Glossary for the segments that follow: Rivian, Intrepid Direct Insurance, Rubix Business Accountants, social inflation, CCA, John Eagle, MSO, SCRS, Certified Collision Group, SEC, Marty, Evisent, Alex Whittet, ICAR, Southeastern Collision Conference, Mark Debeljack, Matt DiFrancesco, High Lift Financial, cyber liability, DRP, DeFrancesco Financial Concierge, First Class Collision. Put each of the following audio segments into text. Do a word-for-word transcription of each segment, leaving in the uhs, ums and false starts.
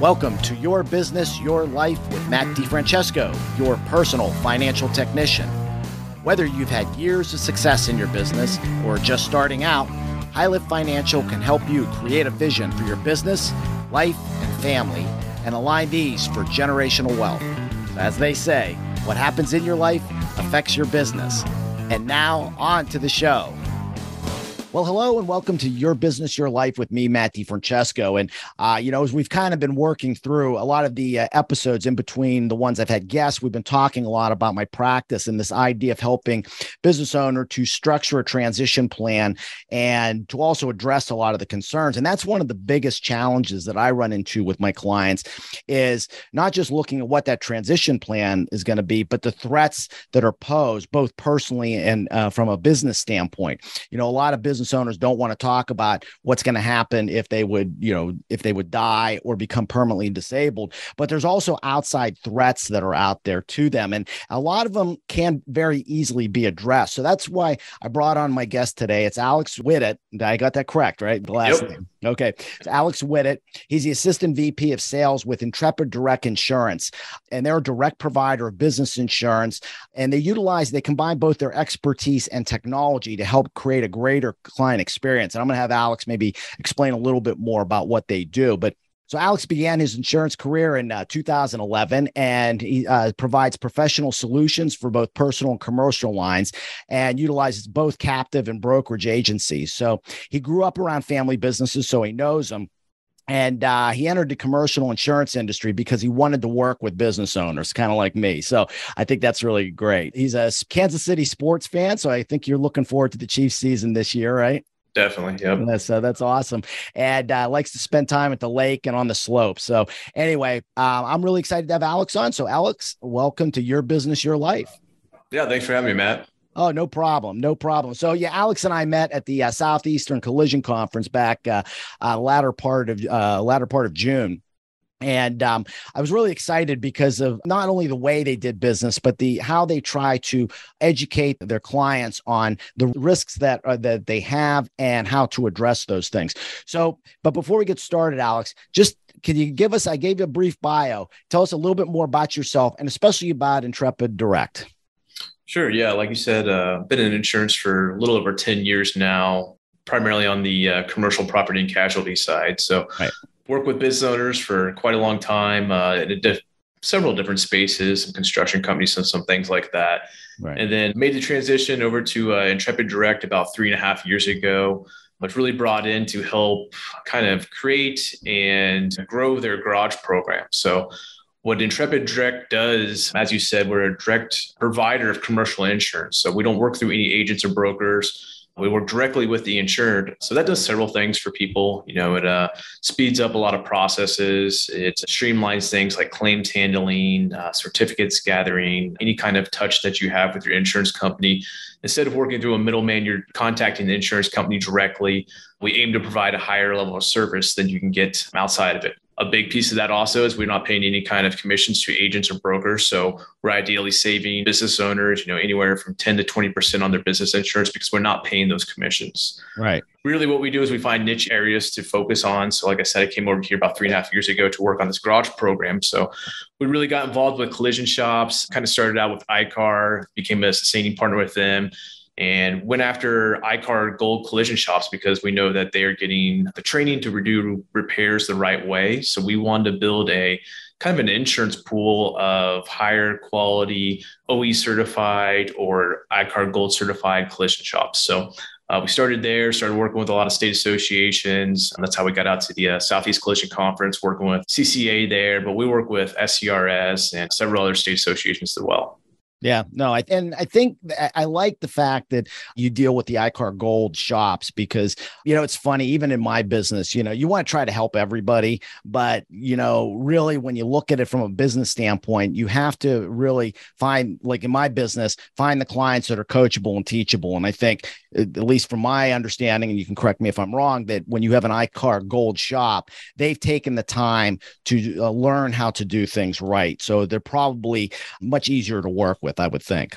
Welcome to Your Business, Your Life with Matt DiFrancesco, your personal financial technician. Whether you've had years of success in your business or just starting out, High Lift Financial can help you create a vision for your business, life, and family, and align these for generational wealth. As they say, what happens in your life affects your business. And now, on to the show. Well, hello and welcome to Your Business, Your Life with me, Matt DiFrancesco. And, uh, you know, as we've kind of been working through a lot of the uh, episodes in between the ones I've had guests, we've been talking a lot about my practice and this idea of helping business owner to structure a transition plan and to also address a lot of the concerns. And that's one of the biggest challenges that I run into with my clients is not just looking at what that transition plan is going to be, but the threats that are posed both personally and uh, from a business standpoint. You know, a lot of business Business owners don't want to talk about what's going to happen if they would, you know, if they would die or become permanently disabled. But there's also outside threats that are out there to them. And a lot of them can very easily be addressed. So that's why I brought on my guest today. It's Alex Whittet. I got that correct, right? The last yep. name. Okay. So Alex Whittet, he's the Assistant V P of Sales with Intrepid Direct Insurance, and they're a direct provider of business insurance. And they utilize, they combine both their expertise and technology to help create a greater client experience. And I'm going to have Alex maybe explain a little bit more about what they do. But so Alex began his insurance career in uh, two thousand eleven, and he uh, provides professional solutions for both personal and commercial lines and utilizes both captive and brokerage agencies. So he grew up around family businesses, so he knows them. And uh, he entered the commercial insurance industry because he wanted to work with business owners, kind of like me. So I think that's really great. He's a Kansas City sports fan, so I think you're looking forward to the Chiefs season this year, right? Definitely. Yep. That's, uh, that's awesome. And uh, likes to spend time at the lake and on the slope. So anyway, um, I'm really excited to have Alex on. So Alex, welcome to Your Business, Your Life. Yeah, thanks for having me, Matt. Oh, no problem. No problem. So yeah, Alex and I met at the uh, Southeastern Collision Conference back uh, uh, latter part of uh, latter part of June. And um, I was really excited because of not only the way they did business, but the how they try to educate their clients on the risks that are, that they have and how to address those things. So, but before we get started, Alex, just can you give us? I gave you a brief bio. Tell us a little bit more about yourself and especially about Intrepid Direct. Sure. Yeah, like you said, uh, been in insurance for a little over ten years now, primarily on the uh, commercial property and casualty side. So. Right. Work with business owners for quite a long time uh, in diff- several different spaces, some construction companies, some, some things like that. Right. And then made the transition over to uh, Intrepid Direct about three and a half years ago, which really brought in to help kind of create and grow their garage program. So what Intrepid Direct does, as you said, we're a direct provider of commercial insurance. So we don't work through any agents or brokers. We work directly with the insured. So that does several things for people. You know, it uh, speeds up a lot of processes. It streamlines things like claims handling, uh, certificates gathering, any kind of touch that you have with your insurance company. Instead of working through a middleman, you're contacting the insurance company directly. We aim to provide a higher level of service than you can get outside of it. A big piece of that also is we're not paying any kind of commissions to agents or brokers. So we're ideally saving business owners, you know, anywhere from ten to twenty percent on their business insurance because we're not paying those commissions. Right. Really what we do is we find niche areas to focus on. So like I said, I came over here about three and a half years ago to work on this garage program. So we really got involved with collision shops, kind of started out with I C A R, became a sustaining partner with them. And went after I C A R Gold collision shops because we know that they are getting the training to do repairs the right way. So we wanted to build a kind of an insurance pool of higher quality O E certified or I C A R Gold certified collision shops. So uh, we started there, started working with a lot of state associations. And that's how we got out to the uh, Southeast Collision Conference, working with C C A there. But we work with S C R S and several other state associations as well. Yeah, no, I, and I think I like the fact that you deal with the I C A R Gold shops because, you know, it's funny, even in my business, you know, you want to try to help everybody, but, you know, really when you look at it from a business standpoint, you have to really find, like in my business, find the clients that are coachable and teachable. And I think, at least from my understanding, and you can correct me if I'm wrong, that when you have an I C A R Gold shop, they've taken the time to uh, learn how to do things right. So they're probably much easier to work with. With, I would think.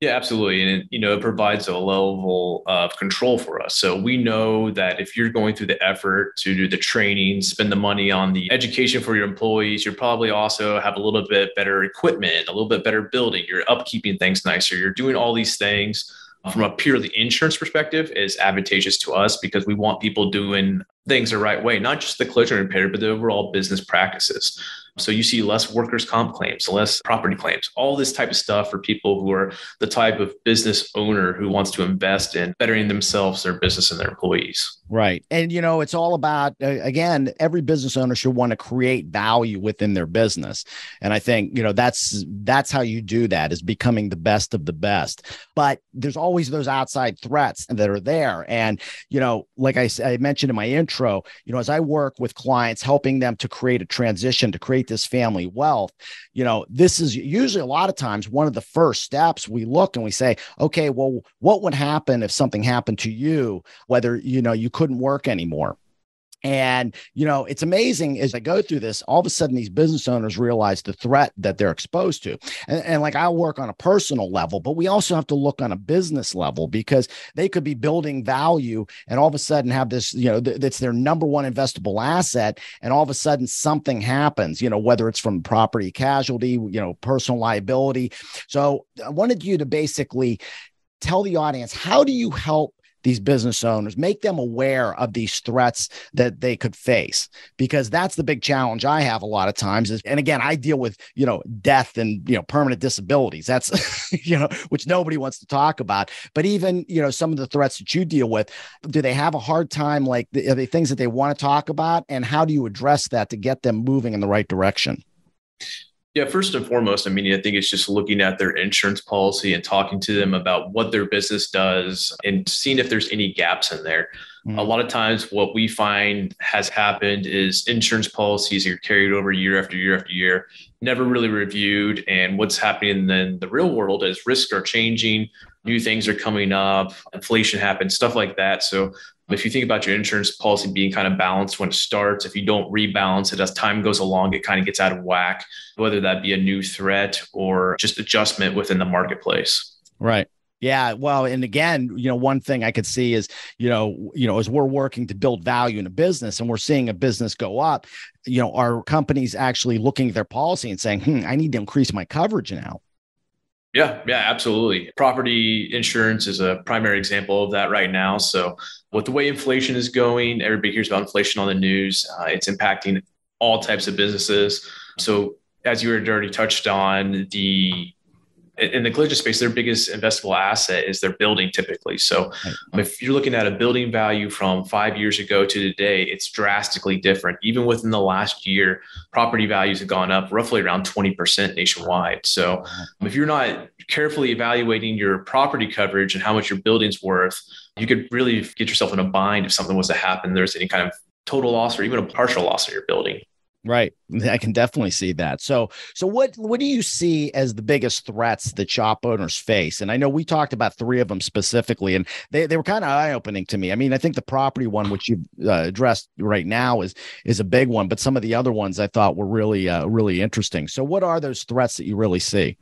Yeah, absolutely. And it, you know, it provides a level of control for us. So we know that if you're going through the effort to do the training, spend the money on the education for your employees, you're probably also have a little bit better equipment, a little bit better building, you're upkeeping things nicer, you're doing all these things. From a purely insurance perspective, is advantageous to us because we want people doing things the right way, not just the collision repair, but the overall business practices. So you see less workers' comp claims, less property claims, all this type of stuff for people who are the type of business owner who wants to invest in bettering themselves, their business, and their employees. Right. And, you know, it's all about, uh, again, every business owner should want to create value within their business. And I think, you know, that's, that's how you do that, is becoming the best of the best. But there's always those outside threats that are there. And, you know, like I, I mentioned in my intro, you know, as I work with clients, helping them to create a transition, to create this family wealth, you know, this is usually a lot of times one of the first steps. We look and we say, okay, well, what would happen if something happened to you, whether, you know, you couldn't work anymore? And, you know, it's amazing as I go through this, all of a sudden these business owners realize the threat that they're exposed to. And, and like, I'll work on a personal level, but we also have to look on a business level, because they could be building value and all of a sudden have this, you know, th- that's their number one investable asset. And all of a sudden something happens, you know, whether it's from property casualty, you know, personal liability. So I wanted you to basically tell the audience, how do you help these business owners, make them aware of these threats that they could face? Because that's the big challenge I have a lot of times is, and again, I deal with, you know, death and, you know, permanent disabilities. That's, you know, which nobody wants to talk about, but even, you know, some of the threats that you deal with, do they have a hard time? Like, are they things that they want to talk about, and how do you address that to get them moving in the right direction? Yeah, first and foremost, I mean, I think it's just looking at their insurance policy and talking to them about what their business does and seeing if there's any gaps in there. Mm-hmm. A lot of times what we find has happened is insurance policies are carried over year after year after year, never really reviewed. And what's happening in the real world is risks are changing, new things are coming up, inflation happens, stuff like that. So if you think about your insurance policy being kind of balanced when it starts, if you don't rebalance it as time goes along, it kind of gets out of whack, whether that be a new threat or just adjustment within the marketplace. Right. Yeah. Well, and again, you know, one thing I could see is, you know, you know, as we're working to build value in a business and we're seeing a business go up, you know, are companies actually looking at their policy and saying, hmm, I need to increase my coverage now? Yeah, yeah, absolutely. Property insurance is a primary example of that right now. So with the way inflation is going, everybody hears about inflation on the news. Uh, it's impacting all types of businesses. So as you had already touched on, the in the collision space, their biggest investable asset is their building typically. So if you're looking at a building value from five years ago to today, it's drastically different. Even within the last year, property values have gone up roughly around twenty percent nationwide. So if you're not carefully evaluating your property coverage and how much your building's worth, you could really get yourself in a bind if something was to happen. There's any kind of total loss or even a partial loss of your building. Right. I can definitely see that. So, so what, what do you see as the biggest threats that shop owners face? And I know we talked about three of them specifically, and they, they were kind of eye-opening to me. I mean, I think the property one, which you've uh, addressed right now is, is a big one, but some of the other ones I thought were really, uh, really interesting. So what are those threats that you really see?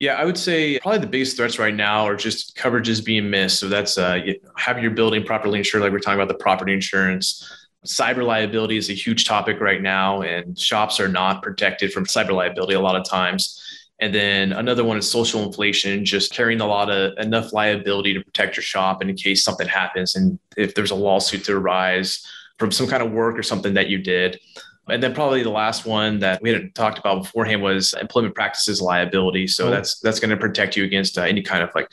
Yeah, I would say probably the biggest threats right now are just coverages being missed. So that's uh, have your building properly insured, like we're talking about the property insurance. Cyber liability is a huge topic right now, and shops are not protected from cyber liability a lot of times. And then another one is social inflation, just carrying a lot of enough liability to protect your shop in case something happens. And if there's a lawsuit to arise from some kind of work or something that you did. And then probably the last one that we hadn't talked about beforehand was employment practices liability. So oh. that's, that's going to protect you against uh, any kind of like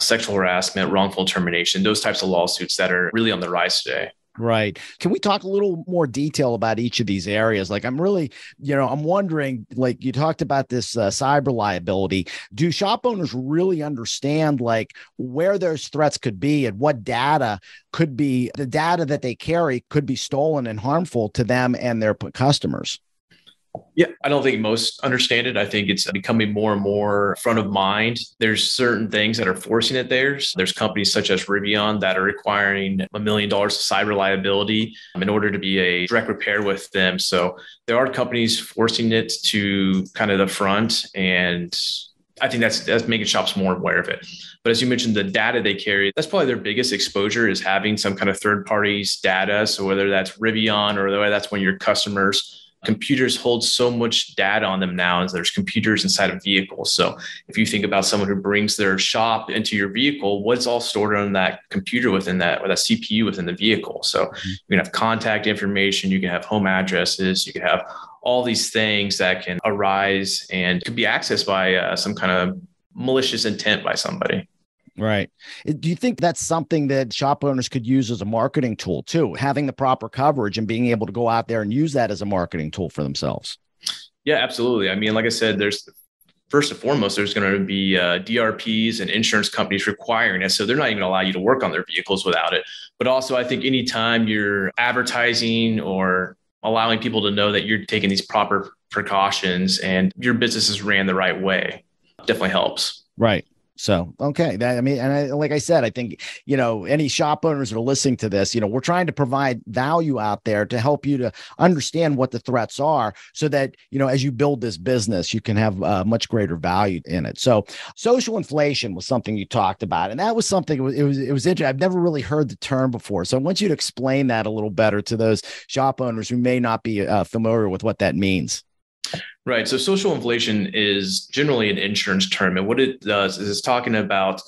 sexual harassment, wrongful termination, those types of lawsuits that are really on the rise today. Right. Can we talk a little more detail about each of these areas? Like, I'm really, you know, I'm wondering, like you talked about this uh, cyber liability. Do shop owners really understand like where those threats could be and what data could be, the data that they carry could be stolen and harmful to them and their customers? Yeah, I don't think most understand it. I think it's becoming more and more front of mind. There's certain things that are forcing it there. So there's companies such as Rivian that are requiring a million dollars of cyber liability in order to be a direct repair with them. So there are companies forcing it to kind of the front. And I think that's that's making shops more aware of it. But as you mentioned, the data they carry, that's probably their biggest exposure is having some kind of third parties data. So whether that's Rivian or whether that's one of your customers, computers hold so much data on them now as there's computers inside of vehicles. So if you think about someone who brings their shop into your vehicle, what's all stored on that computer within that, or that C P U within the vehicle? So you can have contact information, you can have home addresses, you can have all these things that can arise and could be accessed by uh, some kind of malicious intent by somebody. Right. Do you think that's something that shop owners could use as a marketing tool too, having the proper coverage and being able to go out there and use that as a marketing tool for themselves? Yeah, absolutely. I mean, like I said, there's first and foremost, there's going to be uh, D R Ps and insurance companies requiring it. So they're not even going to allow you to work on their vehicles without it. But also, I think anytime you're advertising or allowing people to know that you're taking these proper precautions and your business is ran the right way definitely helps. Right. So, okay. That, I mean, and I, like I said, I think, you know, any shop owners that are listening to this, you know, we're trying to provide value out there to help you to understand what the threats are so that, you know, as you build this business, you can have uh, much greater value in it. So social inflation was something you talked about, and that was something it was, it was, it was interesting. I've never really heard the term before. So I want you to explain that a little better to those shop owners who may not be uh, familiar with what that means. Right. So social inflation is generally an insurance term. And what it does is it's talking about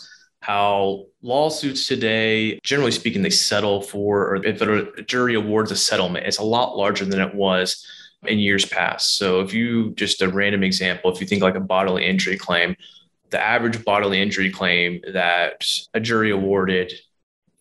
how lawsuits today, generally speaking, they settle for, or if a jury awards a settlement, it's a lot larger than it was in years past. So if you, just a random example, if you think like a bodily injury claim, the average bodily injury claim that a jury awarded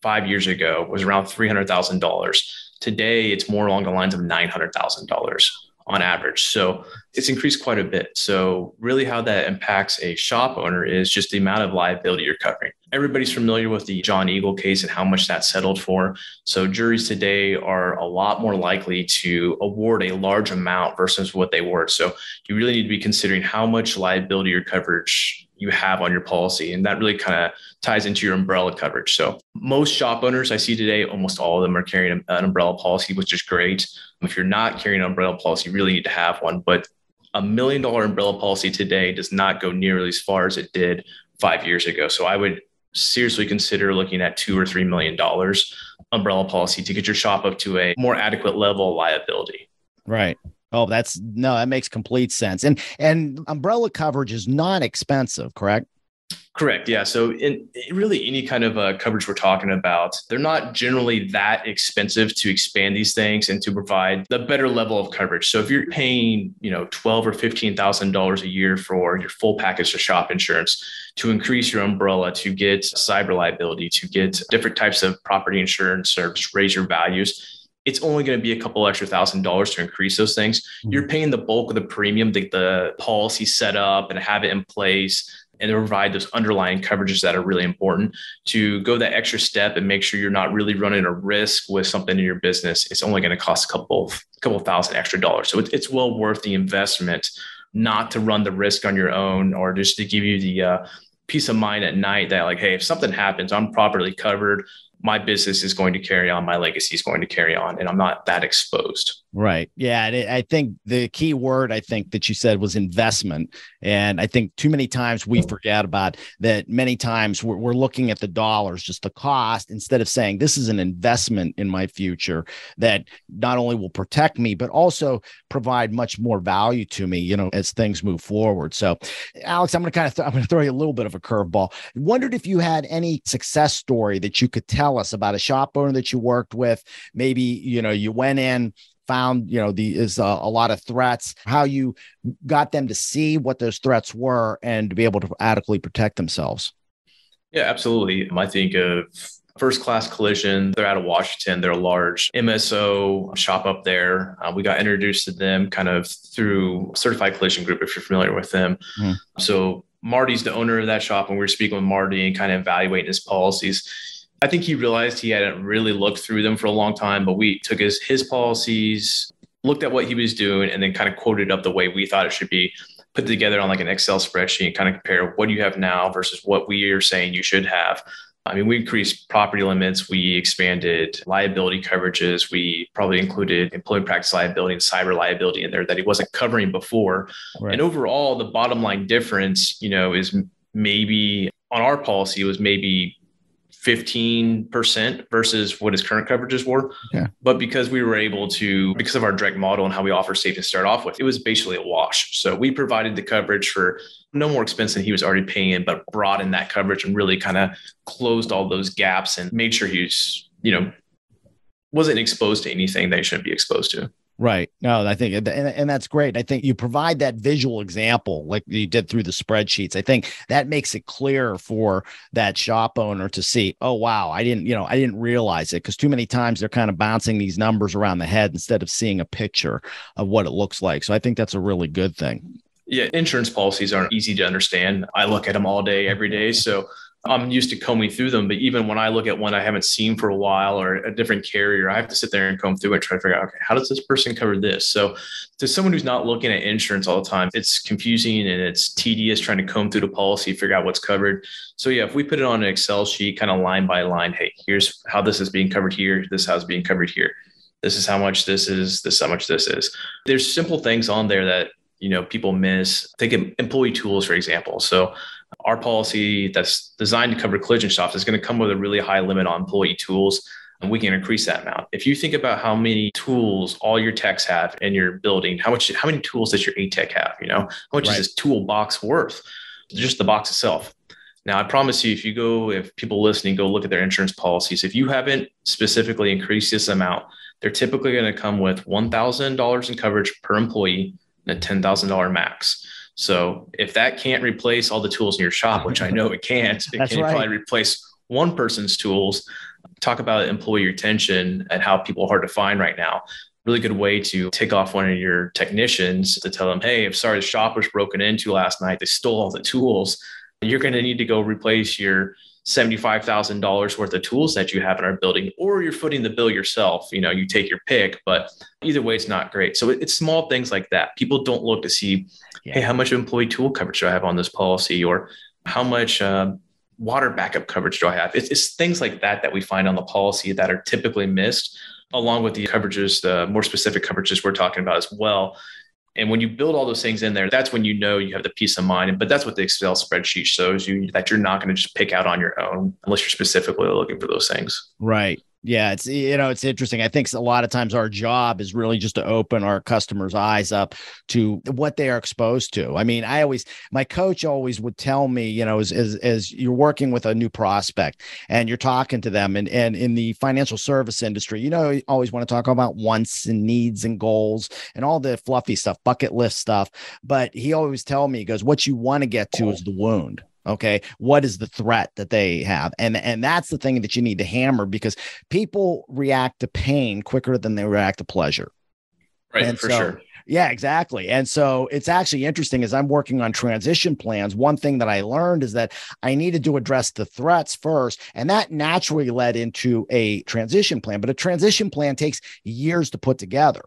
five years ago was around three hundred thousand dollars. Today, it's more along the lines of nine hundred thousand dollars. On average. So it's increased quite a bit. So really how that impacts a shop owner is just the amount of liability you're covering. Everybody's familiar with the John Eagle case and how much that settled for. So juries today are a lot more likely to award a large amount versus what they were. So you really need to be considering how much liability or coverage you have on your policy. And that really kind of ties into your umbrella coverage. So most shop owners I see today, almost all of them are carrying an umbrella policy, which is great. If you're not carrying an umbrella policy, you really need to have one. But a million dollar umbrella policy today does not go nearly as far as it did five years ago. So I would seriously consider looking at two or three million dollars umbrella policy to get your shop up to a more adequate level of liability. Right. Oh, that's no, that makes complete sense. And and umbrella coverage is not expensive, correct? Correct. Yeah. So in, in really any kind of uh, coverage we're talking about, they're not generally that expensive to expand these things and to provide the better level of coverage. So if you're paying, you know, twelve thousand dollars or fifteen thousand dollars a year for your full package of shop insurance, to increase your umbrella, to get cyber liability, to get different types of property insurance or just raise your values, it's only going to be a couple extra thousand dollars to increase those things. You're paying the bulk of the premium to get the policy set up and have it in place and to provide those underlying coverages that are really important. To go that extra step and make sure you're not really running a risk with something in your business, it's only going to cost a couple of couple thousand extra dollars. So it's well worth the investment not to run the risk on your own, or just to give you the uh, peace of mind at night that like, hey, if something happens, I'm properly covered. My business is going to carry on. My legacy is going to carry on, and I'm not that exposed. Right. Yeah. And I think the key word I think that you said was investment. And I think too many times we forget about that. Many times we're, we're looking at the dollars, just the cost, instead of saying this is an investment in my future that not only will protect me, but also provide much more value to me, you know, as things move forward. So Alex, I'm going to kind of, th- I'm going to throw you a little bit of a curveball. Wondered if you had any success story that you could tell us about a shop owner that you worked with. Maybe, you know, you went in, found, you know, the is a, a lot of threats, how you got them to see what those threats were and to be able to adequately protect themselves. Yeah, absolutely. I think of First Class Collision. They're out of Washington. They're a large M S O shop up there. Uh, we got introduced to them kind of through Certified Collision Group, if you're familiar with them. Mm. So Marty's the owner of that shop, and we were speaking with Marty and kind of evaluating his policies. I think he realized he hadn't really looked through them for a long time, but we took his, his policies, looked at what he was doing, and then kind of quoted up the way we thought it should be, put together on like an Excel spreadsheet and kind of compare what you have now versus what we are saying you should have. I mean, we increased property limits, we expanded liability coverages, we probably included employee practice liability and cyber liability in there that he wasn't covering before. Right. And overall, the bottom line difference, you know, is maybe on our policy was maybe fifteen percent versus what his current coverages were. Yeah. But because we were able to, because of our direct model and how we offer safety to start off with, it was basically a wash. So we provided the coverage for no more expense than he was already paying, but broadened that coverage and really kind of closed all those gaps and made sure he was, you know, wasn't exposed to anything that he shouldn't be exposed to. Right. No, I think, and, and that's great. I think you provide that visual example like you did through the spreadsheets. I think that makes it clear for that shop owner to see, oh, wow, I didn't, you know, I didn't realize it, because too many times they're kind of bouncing these numbers around the head instead of seeing a picture of what it looks like. So I think that's a really good thing. Yeah. Insurance policies aren't easy to understand. I look at them all day, every day. So I'm used to combing through them, but even when I look at one I haven't seen for a while or a different carrier, I have to sit there and comb through and try to figure out, okay, how does this person cover this? So to someone who's not looking at insurance all the time, it's confusing and it's tedious trying to comb through the policy, figure out what's covered. So yeah, if we put it on an Excel sheet, kind of line by line, hey, here's how this is being covered here, this how it's being covered here, this is how much this is, this is how much this is. There's simple things on there that, you know, people miss. Think of employee tools, for example. So our policy that's designed to cover collision shops is going to come with a really high limit on employee tools, and we can increase that amount. If you think about how many tools all your techs have in your building, how much, how many tools does your A-tech have? You know, how much right. is this toolbox worth? Just the box itself. Now, I promise you, if you go, if people listening go look at their insurance policies, if you haven't specifically increased this amount, they're typically going to come with one thousand dollars in coverage per employee and a ten thousand dollars max. So if that can't replace all the tools in your shop, which I know it can't, it That's can right. probably replace one person's tools. Talk about employee retention and how people are hard to find right now. Really good way to take off one of your technicians to tell them, hey, I'm sorry, the shop was broken into last night. They stole all the tools. You're going to need to go replace your seventy-five thousand dollars worth of tools that you have in our building, or you're footing the bill yourself. You know, you take your pick, but either way, it's not great. So it's small things like that. People don't look to see, yeah. hey, how much employee tool coverage do I have on this policy? Or how much um, water backup coverage do I have? It's, it's things like that that we find on the policy that are typically missed, along with the coverages, the more specific coverages we're talking about as well. And when you build all those things in there, that's when you know you have the peace of mind. But that's what the Excel spreadsheet shows you, that you're not going to just pick out on your own unless you're specifically looking for those things. Right. Yeah. It's, you know, it's interesting. I think a lot of times our job is really just to open our customers' eyes up to what they are exposed to. I mean, I always, my coach always would tell me, you know, as, as, as you're working with a new prospect and you're talking to them, and, and in the financial service industry, you know, you always want to talk about wants and needs and goals and all the fluffy stuff, bucket list stuff. But he always tell me, he goes, what you want to get to is the wound. Okay. What is the threat that they have? And, and that's the thing that you need to hammer, because people react to pain quicker than they react to pleasure. Right. And for so, sure. Yeah, exactly. And so it's actually interesting, as I'm working on transition plans, one thing that I learned is that I needed to address the threats first. And that naturally led into a transition plan, but a transition plan takes years to put together.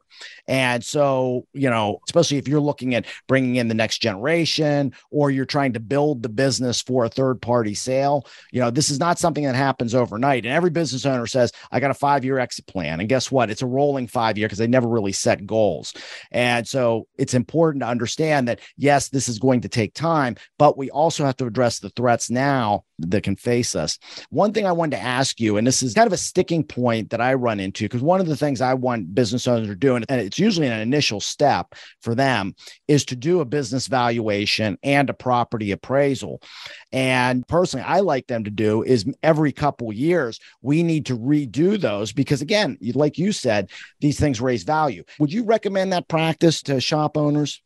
And so, you know, especially if you're looking at bringing in the next generation, or you're trying to build the business for a third party sale, you know, this is not something that happens overnight. And every business owner says, I got a five-year exit plan. And guess what? It's a rolling five-year, because they never really set goals. And so it's important to understand that, yes, this is going to take time, but we also have to address the threats now that can face us. One thing I wanted to ask you, and this is kind of a sticking point that I run into, because one of the things I want business owners to do, and it's usually an initial step for them, is to do a business valuation and a property appraisal. And personally, I like them to do is every couple years, we need to redo those, because again, like you said, these things raise value. Would you recommend that practice to shop owners?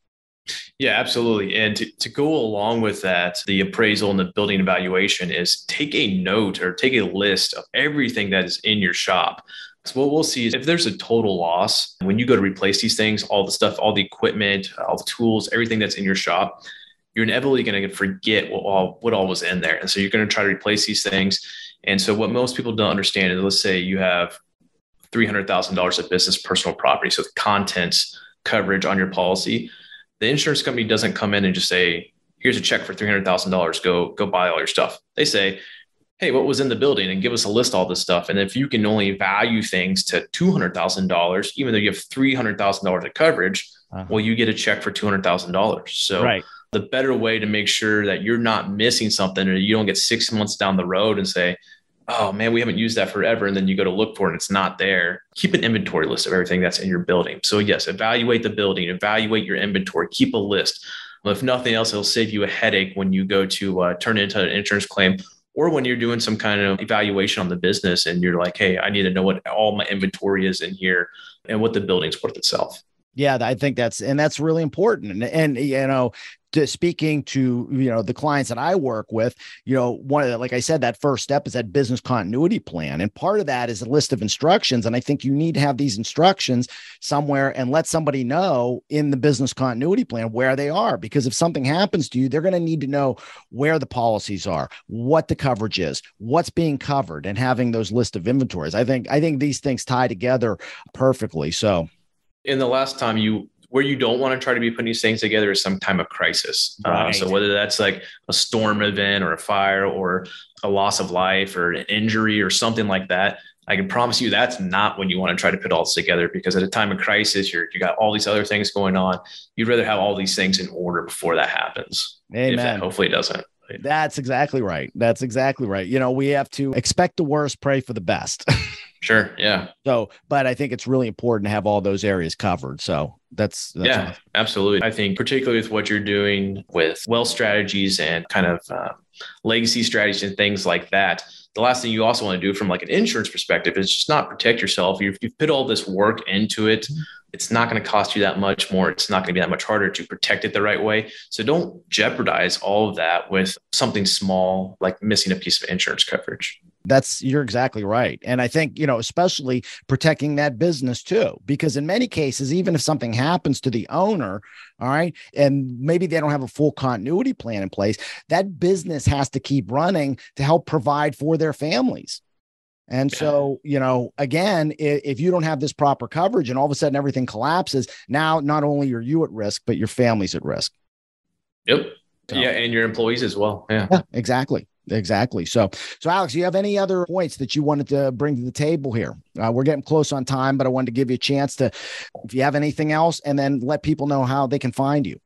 Yeah, absolutely. And to, to go along with that, the appraisal and the building evaluation is take a note or take a list of everything that is in your shop. So what we'll see is if there's a total loss, when you go to replace these things, all the stuff, all the equipment, all the tools, everything that's in your shop, you're inevitably going to forget what all, what all was in there. And so you're going to try to replace these things. And so what most people don't understand is, let's say you have three hundred thousand dollars of business personal property, so the contents coverage on your policy. The insurance company doesn't come in and just say, here's a check for three hundred thousand dollars. Go, go buy all your stuff. They say, hey, what was in the building, and give us a list of all this stuff. And if you can only value things to two hundred thousand dollars, even though you have three hundred thousand dollars of coverage, uh-huh. well, you get a check for two hundred thousand dollars. So right. the better way to make sure that you're not missing something, or you don't get six months down the road and say, oh man, we haven't used that forever. And then you go to look for it and it's not there. Keep an inventory list of everything that's in your building. So yes, evaluate the building, evaluate your inventory, keep a list. Well, if nothing else, it'll save you a headache when you go to uh, turn it into an insurance claim, or when you're doing some kind of evaluation on the business and you're like, hey, I need to know what all my inventory is in here and what the building's worth itself. Yeah, I think that's, and that's really important. And, and you know, to speaking to, you know, the clients that I work with, you know, one of the, like I said, that first step is that business continuity plan. And part of that is a list of instructions. And I think you need to have these instructions somewhere and let somebody know in the business continuity plan where they are, because if something happens to you, they're going to need to know where the policies are, what the coverage is, what's being covered, and having those list of inventories. I think, I think these things tie together perfectly. So in the last time you, where you don't want to try to be putting these things together is some time of crisis. Right. Uh, so whether that's like a storm event or a fire or a loss of life or an injury or something like that, I can promise you that's not when you want to try to put all this together, because at a time of crisis, you're, you got all these other things going on. You'd rather have all these things in order before that happens. Amen. If that hopefully doesn't. That's exactly right. That's exactly right. You know, we have to expect the worst, pray for the best. Sure. Yeah. So, but I think it's really important to have all those areas covered. So that's, that's yeah, awesome. Absolutely. I think particularly with what you're doing with wealth strategies and kind of uh, legacy strategies and things like that, the last thing you also want to do from like an insurance perspective is just not protect yourself. You've, you've put all this work into it. It's not going to cost you that much more. It's not going to be that much harder to protect it the right way. So don't jeopardize all of that with something small, like missing a piece of insurance coverage. That's, you're exactly right. And I think, you know, especially protecting that business too, because in many cases, even if something happens to the owner, all right, and maybe they don't have a full continuity plan in place, that business has to keep running to help provide for their families. And so, you know, again, if you don't have this proper coverage and all of a sudden everything collapses, now not only are you at risk, but your family's at risk. Yep. So. Yeah. And your employees as well. Yeah, yeah, exactly. Exactly. So, so Alex, do you have any other points that you wanted to bring to the table here? Uh, we're getting close on time, but I wanted to give you a chance to, if you have anything else, and then let people know how they can find you.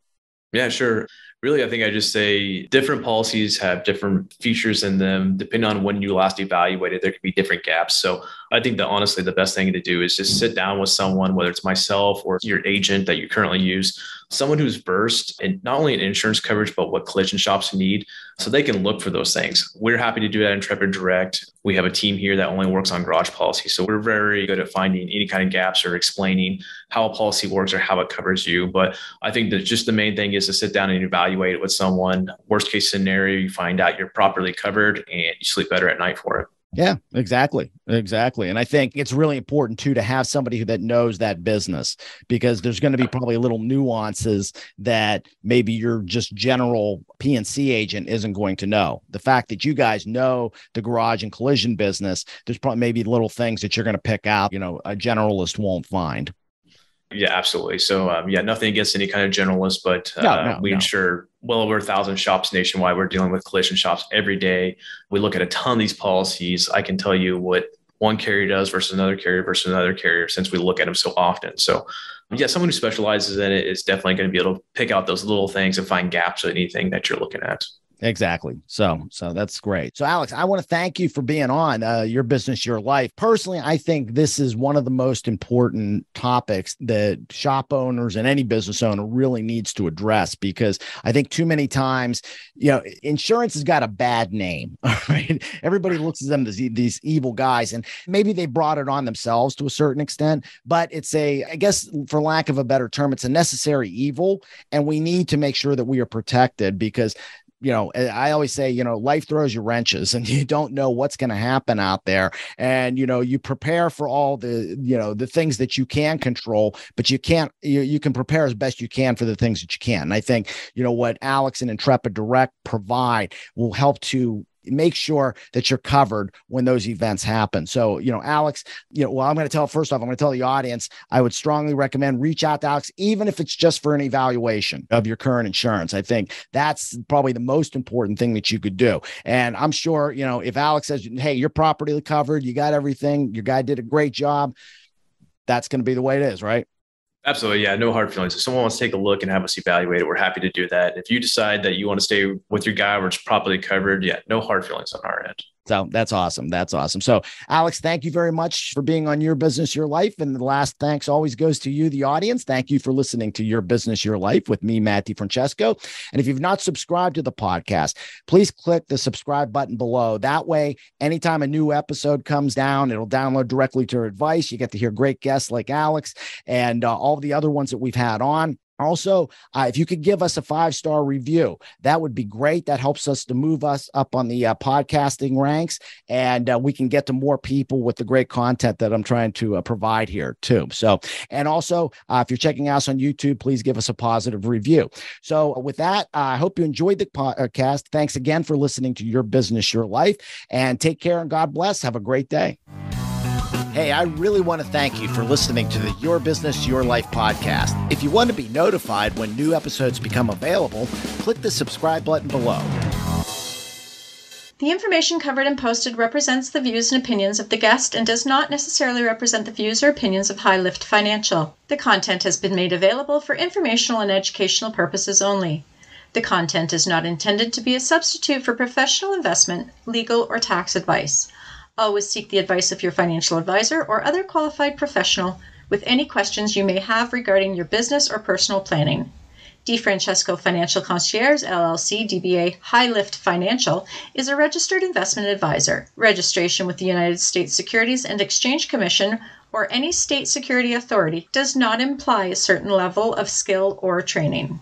Yeah, sure. Really, I think I just say different policies have different features in them. Depending on when you last evaluated, there could be different gaps. So I think that honestly, the best thing to do is just sit down with someone, whether it's myself or your agent that you currently use, someone who's versed in not only in insurance coverage, but what collision shops need, so they can look for those things. We're happy to do that in Intrepid Direct. We have a team here that only works on garage policies. So we're very good at finding any kind of gaps or explaining how a policy works or how it covers you. But I think that just the main thing is to sit down and evaluate it with someone. Worst case scenario, you find out you're properly covered and you sleep better at night for it. Yeah, exactly. Exactly. And I think it's really important too, to have somebody that knows that business, because there's going to be probably little nuances that maybe your just general P and C agent isn't going to know. The fact that you guys know the garage and collision business, there's probably maybe little things that you're going to pick out, you know, a generalist won't find. Yeah, absolutely. So um, yeah, nothing against any kind of generalist, but uh, no, no, we no. insure well over a thousand shops nationwide. We're dealing with collision shops every day. We look at a ton of these policies. I can tell you what one carrier does versus another carrier versus another carrier, since we look at them so often. So yeah, someone who specializes in it is definitely going to be able to pick out those little things and find gaps in anything that you're looking at. Exactly. So, so that's great. So Alex, I want to thank you for being on uh, Your Business, Your Life. Personally, I think this is one of the most important topics that shop owners and any business owner really needs to address, because I think too many times, you know, insurance has got a bad name. Right? Everybody looks at them as these evil guys, and maybe they brought it on themselves to a certain extent, but it's a, I guess for lack of a better term, it's a necessary evil. And we need to make sure that we are protected, because you know, I always say, you know, life throws you wrenches and you don't know what's going to happen out there. And, you know, you prepare for all the, you know, the things that you can control, but you can't, you, you can prepare as best you can for the things that you can. And I think, you know, what Alex and Intrepid Direct provide will help to make sure that you're covered when those events happen. So, you know, Alex, you know, well, I'm going to tell, first off, I'm going to tell the audience, I would strongly recommend reach out to Alex, even if it's just for an evaluation of your current insurance. I think that's probably the most important thing that you could do. And I'm sure, you know, if Alex says, hey, you're properly covered, you got everything, your guy did a great job, that's going to be the way it is, right? Absolutely. Yeah. No hard feelings. If someone wants to take a look and have us evaluate it, we're happy to do that. If you decide that you want to stay with your guy where it's properly covered, yeah, no hard feelings on our end. So that's awesome. That's awesome. So Alex, thank you very much for being on Your Business, Your Life. And the last thanks always goes to you, the audience. Thank you for listening to Your Business, Your Life with me, Matt DiFrancesco. And if you've not subscribed to the podcast, please click the subscribe button below. That way, anytime a new episode comes down, it'll download directly to your device. You get to hear great guests like Alex and uh, all the other ones that we've had on. Also, uh, if you could give us a five-star review, that would be great. That helps us to move us up on the uh, podcasting ranks, and uh, we can get to more people with the great content that I'm trying to uh, provide here too. So, and also, uh, if you're checking us on YouTube, please give us a positive review. So uh, with that, uh, I hope you enjoyed the podcast. Thanks again for listening to Your Business, Your Life, and take care and God bless. Have a great day. Hey, I really want to thank you for listening to the Your Business, Your Life podcast. If you want to be notified when new episodes become available, click the subscribe button below. The information covered and posted represents the views and opinions of the guest and does not necessarily represent the views or opinions of High Lift Financial. The content has been made available for informational and educational purposes only. The content is not intended to be a substitute for professional investment, legal, or tax advice. Always seek the advice of your financial advisor or other qualified professional with any questions you may have regarding your business or personal planning. DeFrancesco Financial Concierge, L L C, D B A High Lift Financial, is a registered investment advisor. Registration with the United States Securities and Exchange Commission or any state security authority does not imply a certain level of skill or training.